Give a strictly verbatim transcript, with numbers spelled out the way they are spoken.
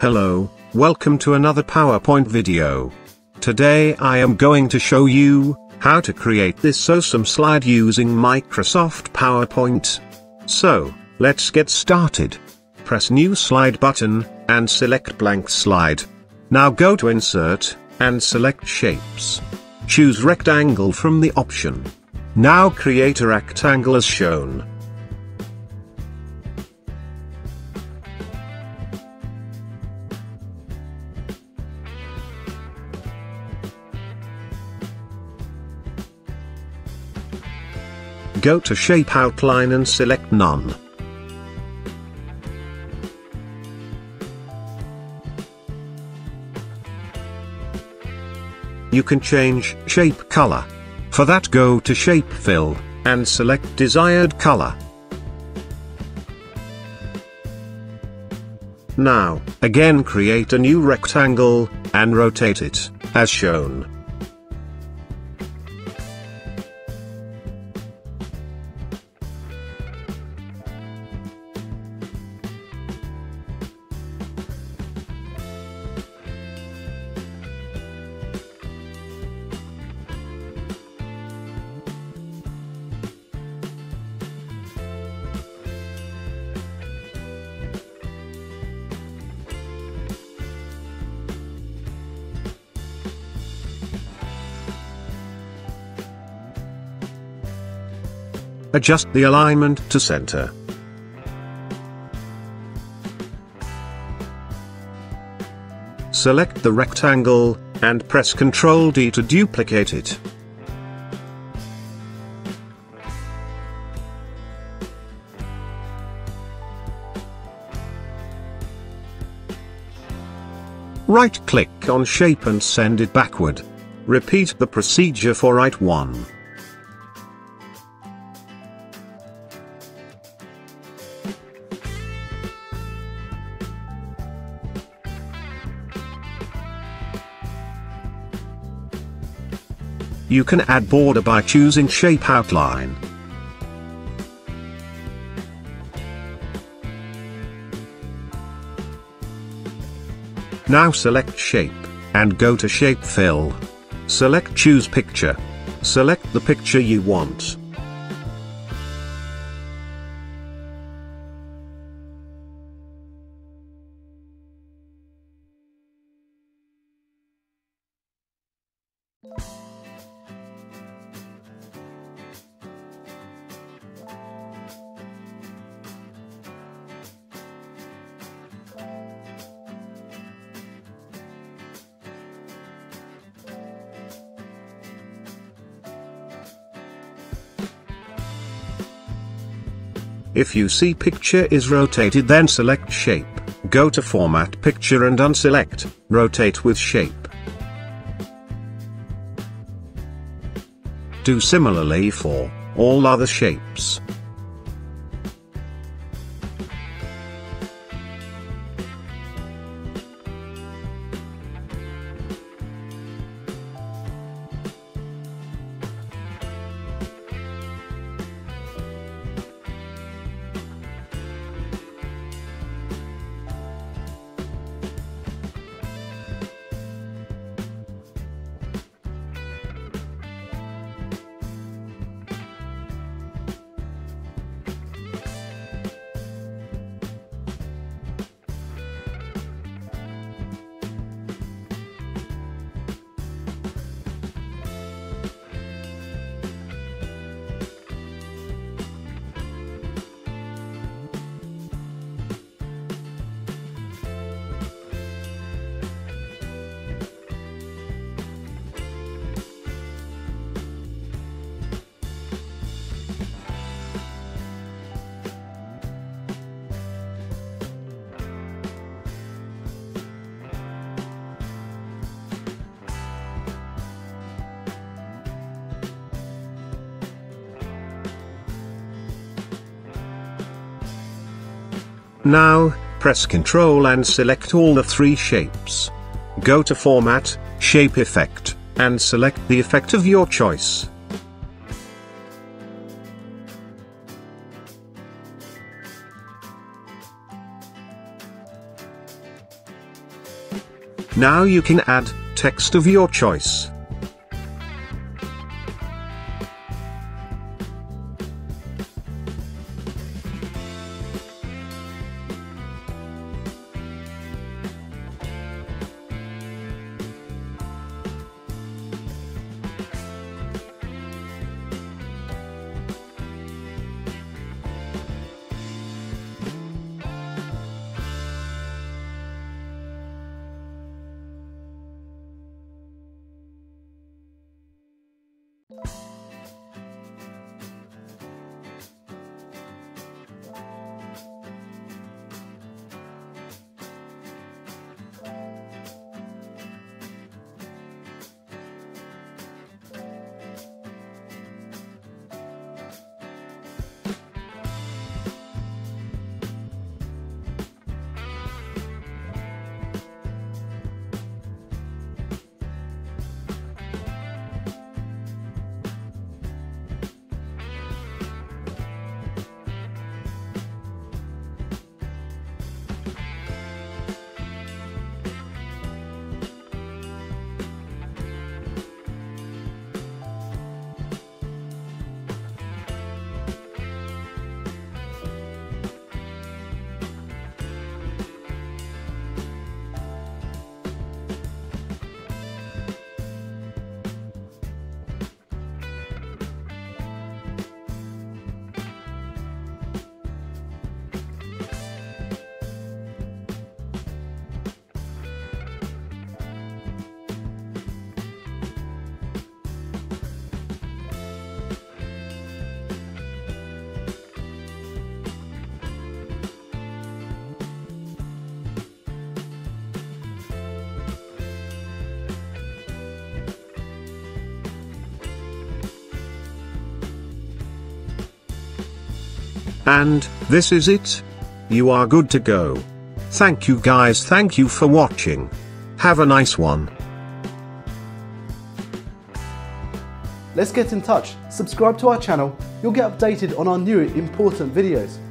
Hello, welcome to another PowerPoint video. Today I am going to show you how to create this awesome slide using Microsoft PowerPoint. So, let's get started. Press New Slide button, and select Blank Slide. Now go to Insert, and select Shapes. Choose Rectangle from the option. Now create a rectangle as shown. Go to Shape Outline and select None. You can change shape color. For that, go to Shape Fill, and select Desired Color. Now, again create a new rectangle, and rotate it, as shown. Adjust the alignment to center. Select the rectangle, and press control D to duplicate it. Right-click on shape and send it backward. Repeat the procedure for right one. You can add border by choosing Shape Outline. Now select Shape, and go to Shape Fill. Select Choose Picture. Select the picture you want. If you see picture is rotated, then select Shape, go to Format Picture and unselect, Rotate with Shape. Do similarly for all other shapes. Now, press Ctrl and select all the three shapes. Go to Format, Shape Effect, and select the effect of your choice. Now you can add text of your choice. And this is it. You are good to go. Thank you guys. Thank you for watching. Have a nice one. Let's get in touch. Subscribe to our channel. You'll get updated on our new important videos.